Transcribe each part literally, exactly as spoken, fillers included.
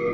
Ugh!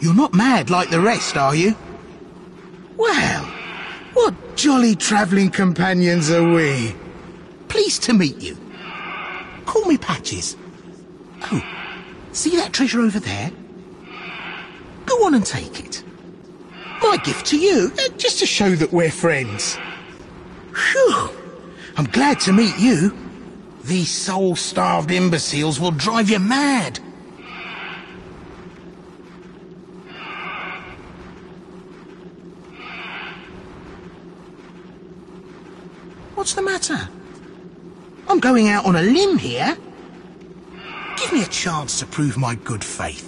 You're not mad like the rest, are you? Well, what jolly travelling companions are we. Pleased to meet you. Call me Patches. Oh, see that treasure over there? Go on and take it. My gift to you, just to show that we're friends. Phew! I'm glad to meet you. These soul-starved imbeciles will drive you mad. What's the matter? I'm going out on a limb here. Give me a chance to prove my good faith.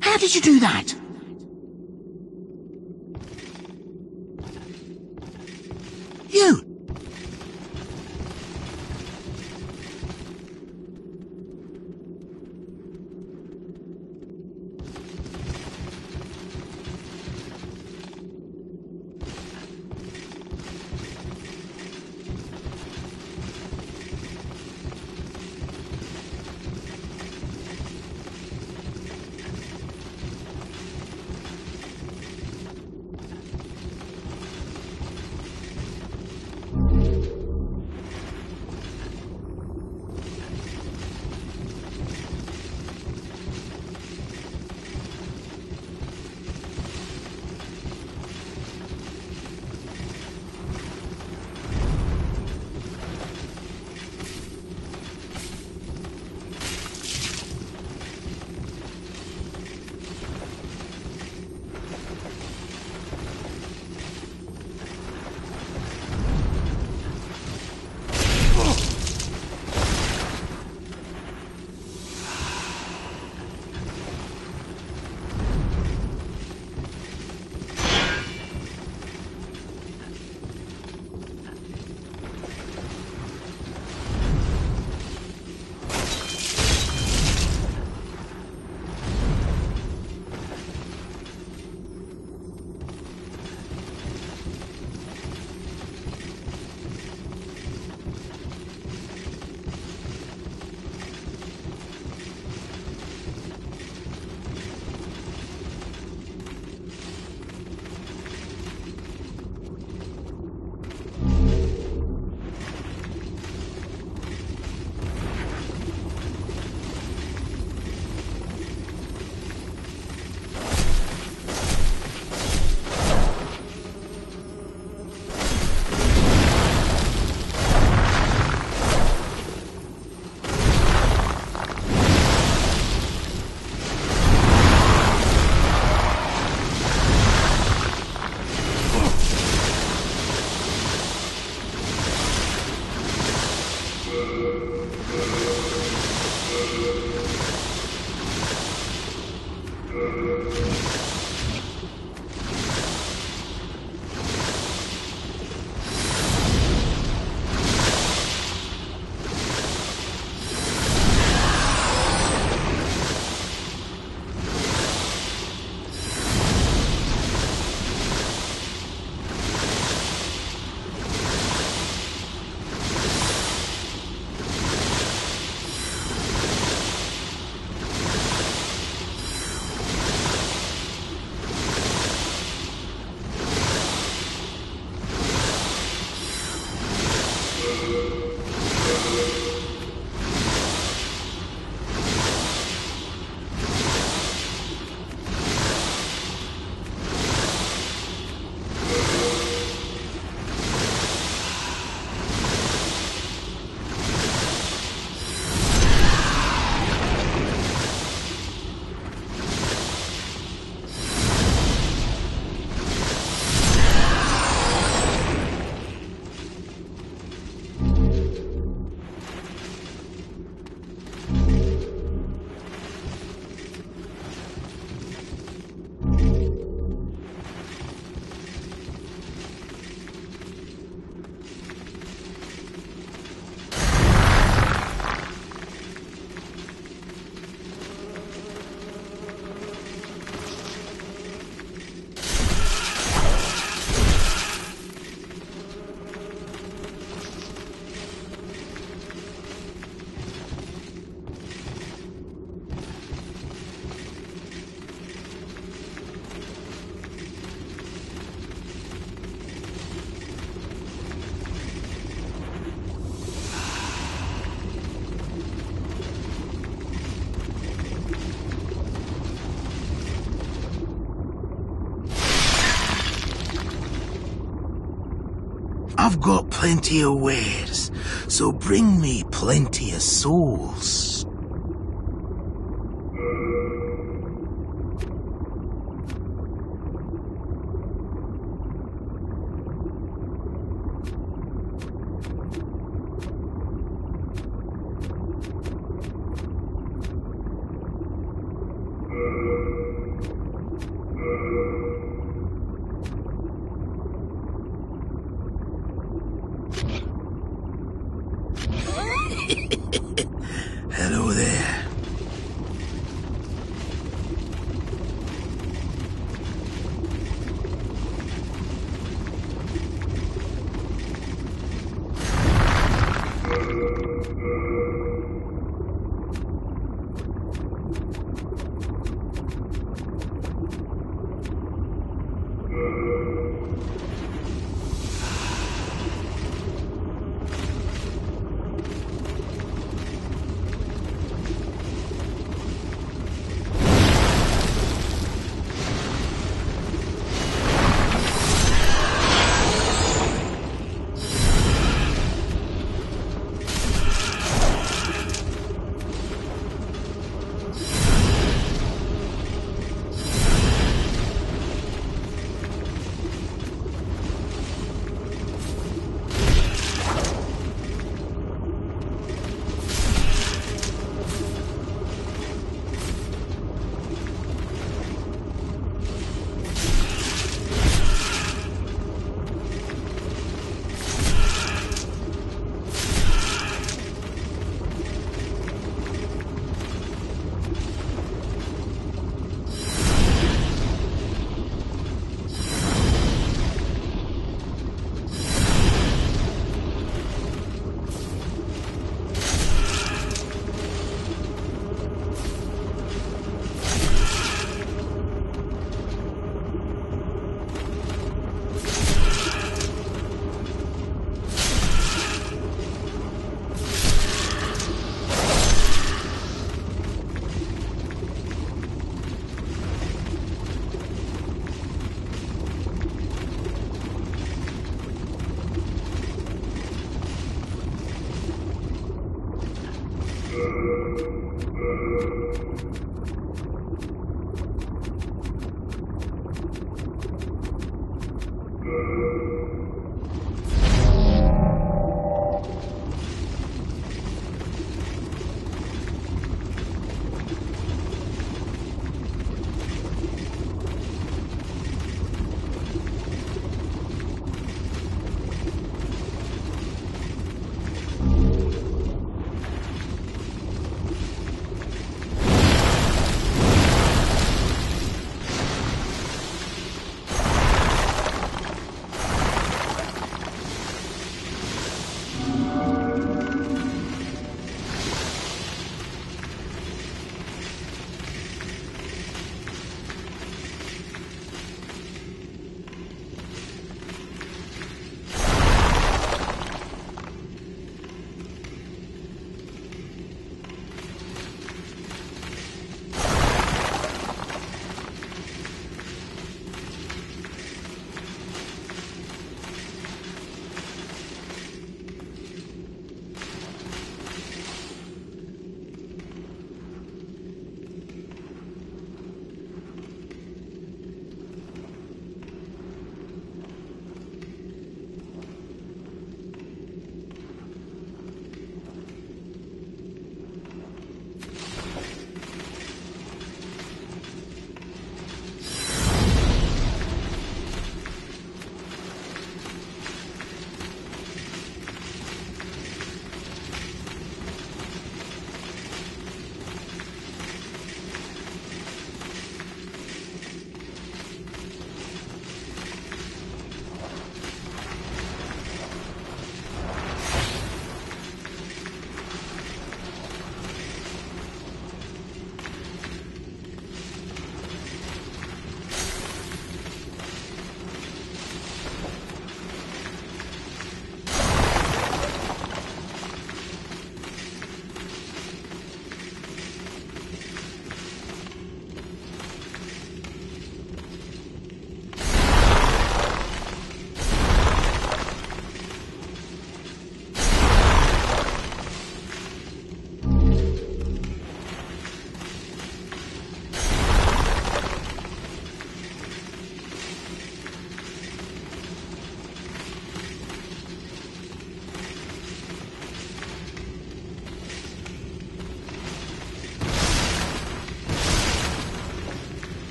How did you do that? You! I've got plenty of wares, so bring me plenty of souls.